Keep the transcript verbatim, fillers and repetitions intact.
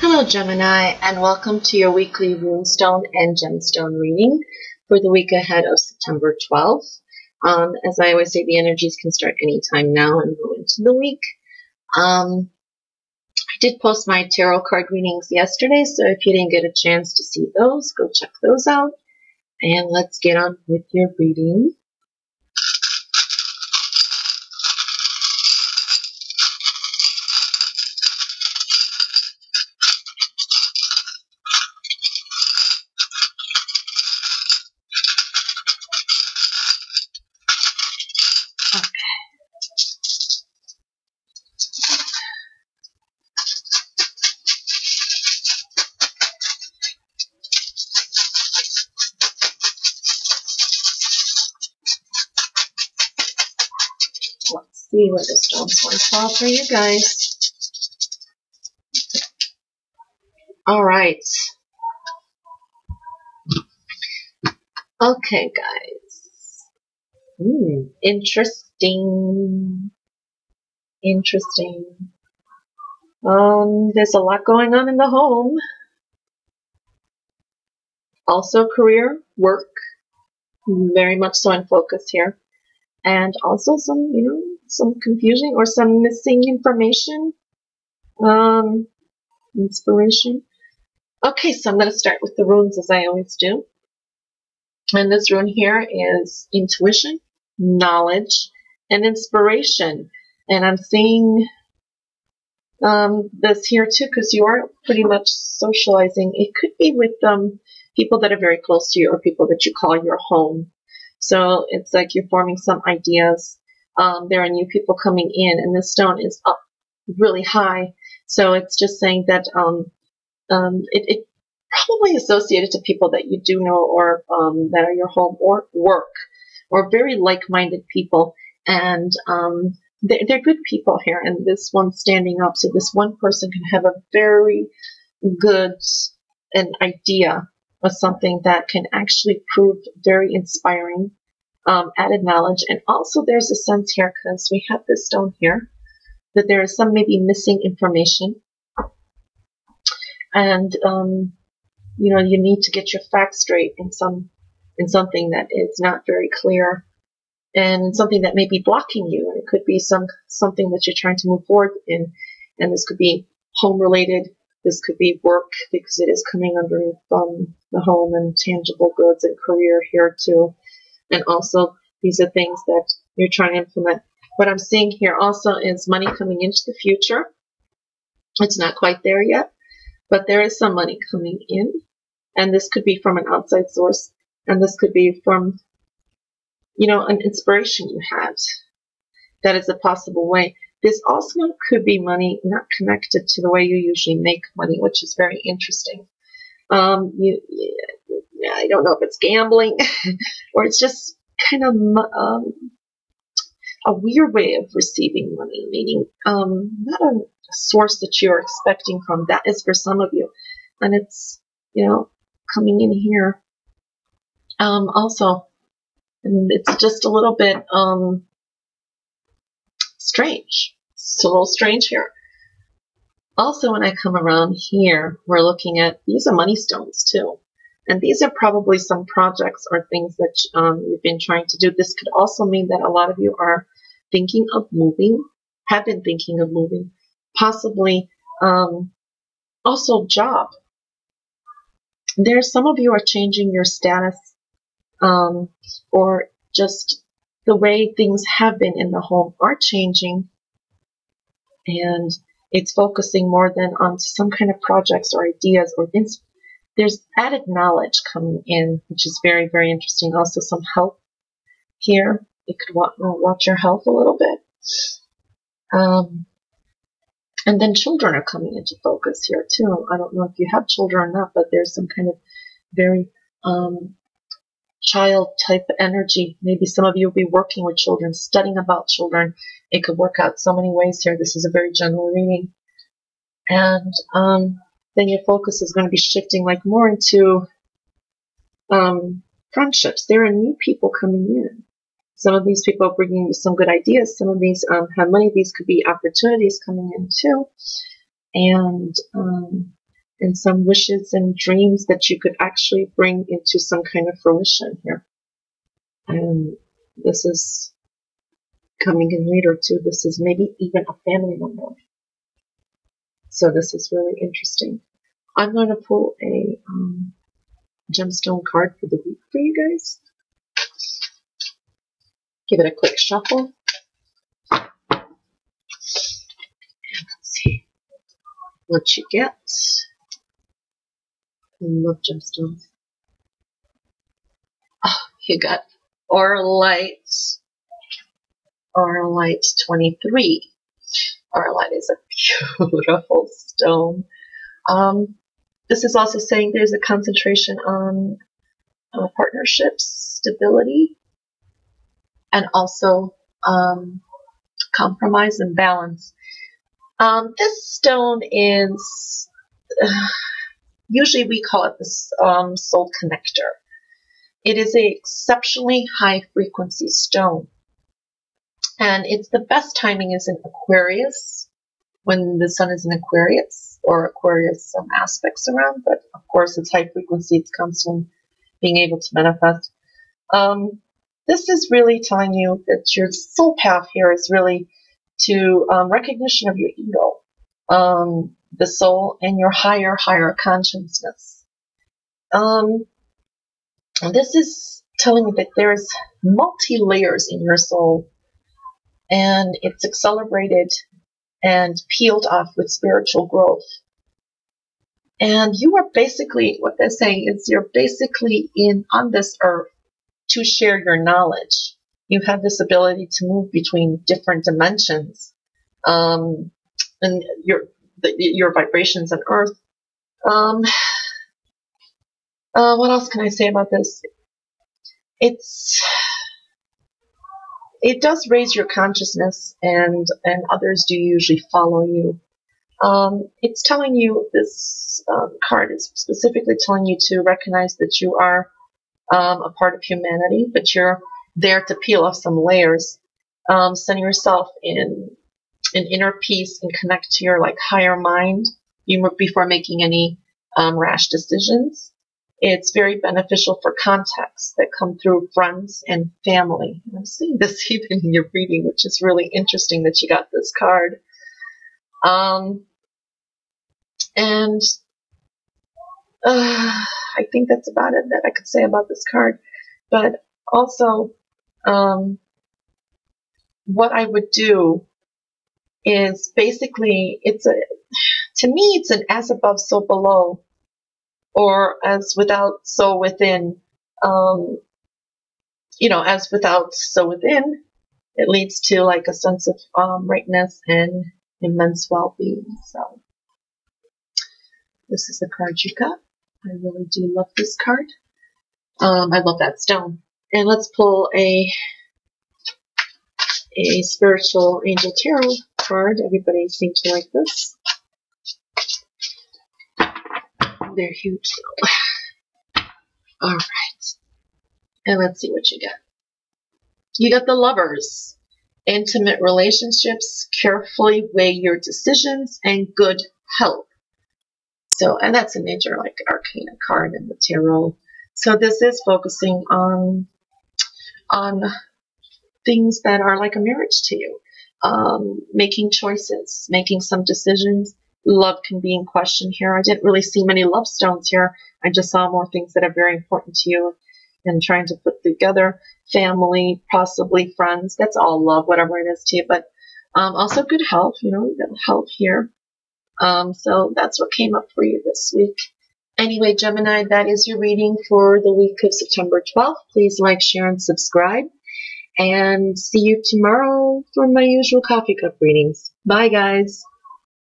Hello Gemini, and welcome to your weekly Runestone and Gemstone reading for the week ahead of September twelfth. Um, as I always say, the energies can start anytime now and go into the week. Um, I did post my tarot card readings yesterday, so if you didn't get a chance to see those, go check those out. And let's get on with your reading. See where the stones want to fall for you guys. All right. Okay, guys. Mm, interesting. Interesting. Um, there's a lot going on in the home. Also, career, work, very much so in focus here. And also some, you know, some confusion or some missing information, um, inspiration. Okay, so I'm going to start with the runes as I always do. And this rune here is intuition, knowledge, and inspiration. And I'm seeing um, this here too, because you are pretty much socializing. It could be with um, people that are very close to you or people that you call your home. So it's like you're forming some ideas. Um, there are new people coming in, and this stone is up really high. So it's just saying that um, um, it, it probably associated to people that you do know or um, that are your home or work, or very like-minded people. And um, they're, they're good people here, and this one's standing up. So this one person can have a very good an idea of something that can actually prove very inspiring. Um, added knowledge, and also there's a sense here, because we have this stone here, that there is some maybe missing information, and um, you know, you need to get your facts straight in some in something that is not very clear, and something that may be blocking you. And it could be some something that you're trying to move forward in, and this could be home related. This could be work, because it is coming underneath um, the home and tangible goods and career here too. And also, these are things that you're trying to implement. What I'm seeing here also is money coming into the future. It's not quite there yet, but there is some money coming in. And this could be from an outside source. And this could be from, you know, an inspiration you had. That is a possible way. This also could be money not connected to the way you usually make money, which is very interesting. Um, you, I don't know if it's gambling or it's just kind of um, a weird way of receiving money, meaning um, not a source that you're expecting from. That is for some of you. And it's, you know, coming in here um, also. And it's just a little bit um, strange. It's a little strange here. Also, when I come around here, we're looking at, these are money stones too. And these are probably some projects or things that um, you've been trying to do. This could also mean that a lot of you are thinking of moving, have been thinking of moving, possibly um, also job. There, some of you are changing your status um, or just the way things have been in the home are changing. And it's focusing more than on some kind of projects or ideas or things. There's added knowledge coming in, which is very, very interesting. Also some health here. You could watch, watch your health a little bit. Um, and then children are coming into focus here too. I don't know if you have children or not, but there's some kind of very um, child type energy. Maybe some of you will be working with children, studying about children. It could work out so many ways here. This is a very general reading. And um, then your focus is going to be shifting like more into um, friendships. There are new people coming in. Some of these people are bringing you some good ideas. Some of these um, have money. These could be opportunities coming in too. And um, and some wishes and dreams that you could actually bring into some kind of fruition here. And this is coming in later too. This is maybe even a family member. So this is really interesting. I'm going to pull a um, gemstone card for the week for you guys. Give it a quick shuffle. And let's see what you get. I love gemstones. Oh, you got Auralite. Auralite twenty-three. Auralite is a beautiful stone. Um, this is also saying there's a concentration on uh, partnerships, stability, and also um, compromise and balance. Um, this stone is, uh, usually we call it the um, soul connector. It is an exceptionally high frequency stone. And it's the best timing is in Aquarius, when the sun is in Aquarius, or Aquarius some aspects around, but of course it's high frequency, it comes from being able to manifest. Um, this is really telling you that your soul path here is really to um, recognition of your ego, um, the soul, and your higher, higher consciousness. Um, this is telling you that there's multi-layers in your soul, and it's accelerated and peeled off with spiritual growth. And you are basically, what they're saying is you're basically in on this earth to share your knowledge. You have this ability to move between different dimensions, um, and your the, your vibrations on earth. Um, uh, what else can I say about this? It's... It does raise your consciousness, and, and others do usually follow you. Um, it's telling you, this um, card is specifically telling you to recognize that you are um, a part of humanity, but you're there to peel off some layers, um, sending yourself in an inner peace and connect to your like higher mind you, before making any um, rash decisions. It's very beneficial for contacts that come through friends and family. And I'm seeing this even in your reading, which is really interesting that you got this card. Um, and uh, I think that's about it that I could say about this card. But also, um, what I would do is basically, it's a, to me, it's an as above, so below. Or as without, so within, um, you know, as without, so within, it leads to like a sense of um, rightness and immense well-being. So this is the card you got. I really do love this card. Um, I love that stone. And let's pull a, a spiritual angel tarot card. Everybody seems to like this. They're huge. All right. And let's see what you got. You got the lovers. Intimate relationships. Carefully weigh your decisions and good health. So, and that's a major like arcana card in the tarot. So this is focusing on, on things that are like a marriage to you. Um, making choices, making some decisions. Love can be in question here. I didn't really see many love stones here. I just saw more things that are very important to you and trying to put together. Family, possibly friends. That's all love, whatever it is to you. But um, also good health, you know, you got health here. Um, so that's what came up for you this week. Anyway, Gemini, that is your reading for the week of September twelfth. Please like, share, and subscribe. And see you tomorrow for my usual coffee cup readings. Bye, guys.